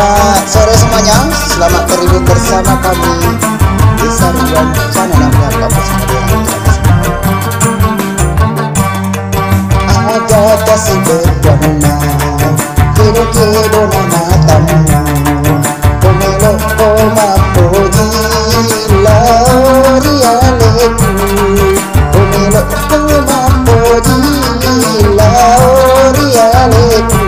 Selamat sore semuanya, selamat bergabung bersama kami Lisa Ridwan channel Ada kasih berdana, kira-kira nama tamu, pemelo poma poji lari aleku, pemelo poma poji lari aleku.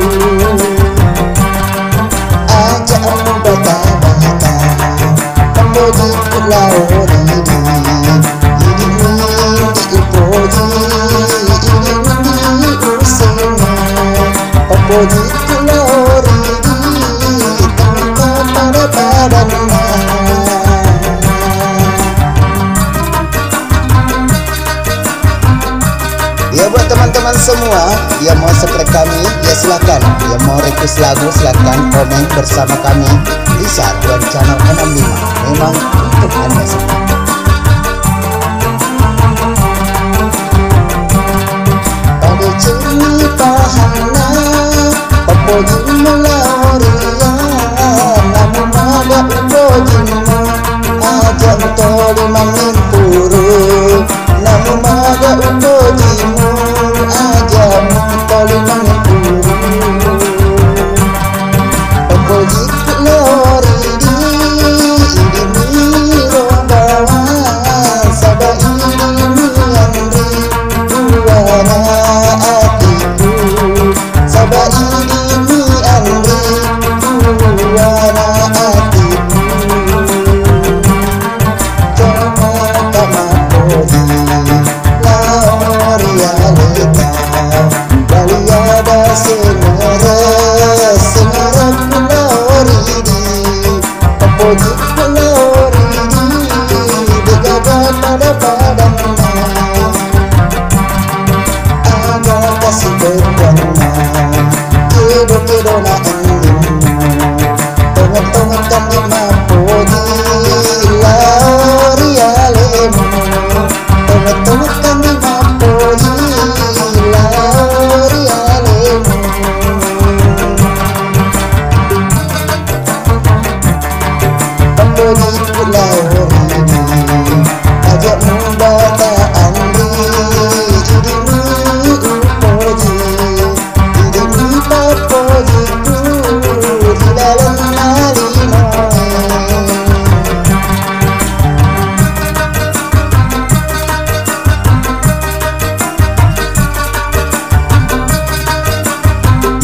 Ya buat teman-teman semua yang mau subscribe kami, ya silahkan. Yang mau request lagu silahkan komen bersama kami di Lisa Ridwan channel 65. Memang untuk Anda semua. Pada cerita hana, Popoji melaria, namun ada Popojimu ajak toli mangin puru, namun ada Popojimu.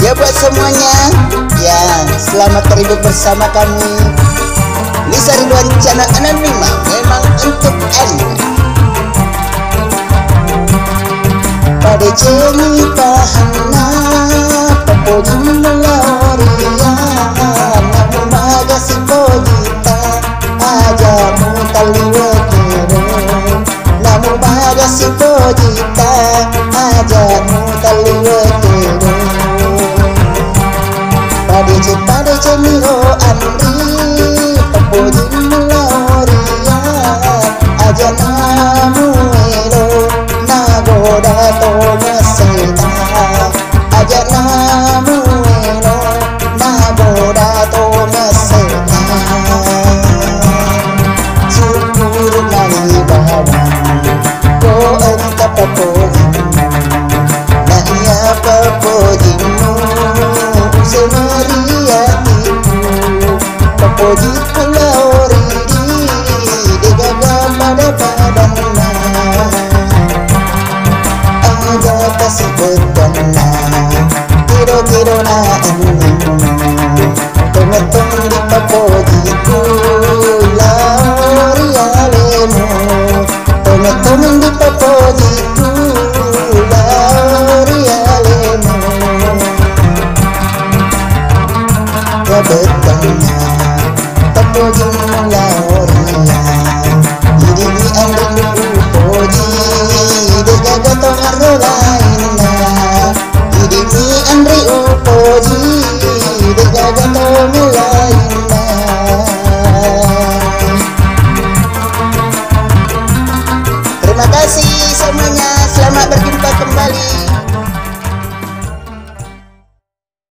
Ya buat semuanya, ya selamat terhibur bersama kami Lisa Ridwan channel 65, memang untuk Anda. Pada cerita hana, Popoji melaria, namun ada si Pojita, ajamu taliwe kere, namun ada si Pojita, ajamu taliwe kere. Padece miro andi, Popoji melaria, aja namu ero, nagoda toga seta, aja namu ero, nagoda toga seta. Syukur nari baba, ko enta Popojimu, na iya Popojimu, Popoji kulauri digaga pada padangnya, ada kasih betona, kiro-kiro na anginmu, teman-teman di Popoji kulauri alemu, teman-teman di Popoji kulauri alemu, ya betona. Popoji melaria, ini andrinku Popoji, degaga tongarro lainna, ini andriku Popoji, degaga tongarro lainna. Terima kasih semuanya, selamat berjumpa.